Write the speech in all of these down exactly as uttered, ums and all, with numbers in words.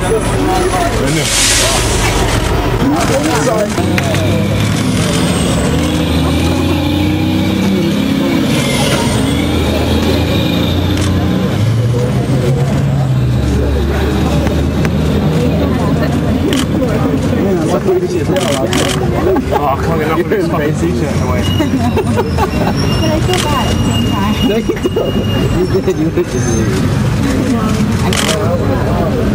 Oh, I can't get up with this face t-shirt in the way. But I feel bad at the same time. No, you don't. You did. You look just as easy. No, I feel bad.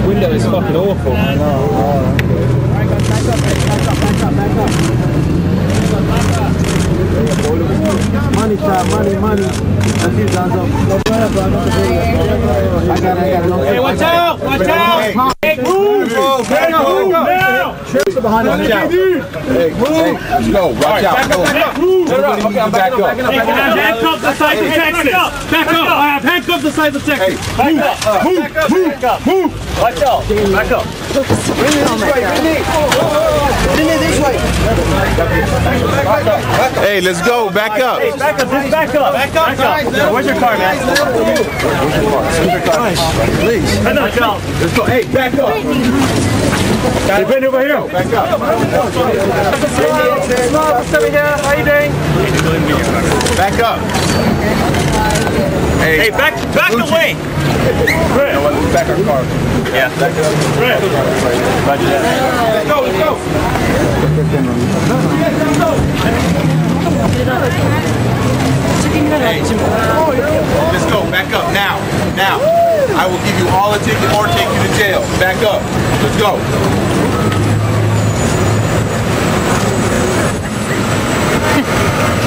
This window is fucking awful. Back up, back up, back up, back up, back up. Money shot, money, money. I got it, I got it. Hey, watch out, watch out! Hey, move! Hey, move! Behind watch out. Hey, move! Go, watch out, go. Okay, back, back up. up. Back up. Back up. Handcuffs the size of Texas. Back up. I have handcuffs the size of Texas. Move. Move. Move. Watch out. Back up. Bring it on, man. Bring it this way. Hey, let's go. Back up. Hey, back up. Just back up. Back up. Back up. Now, where's your car, man? Where's your car? Where's your car? Please. Back up. Let's go. Hey, back up. You've been over here. Back up. How you doing? Back up. Hey, hey back back Gucci. Away. Right. No, back our car. Yeah. Back up. Right. Roger that. Let's go, let's go. Hey. Let's go. Back up now. Now. I will give you all a ticket or take you to jail. Back up. Let's go.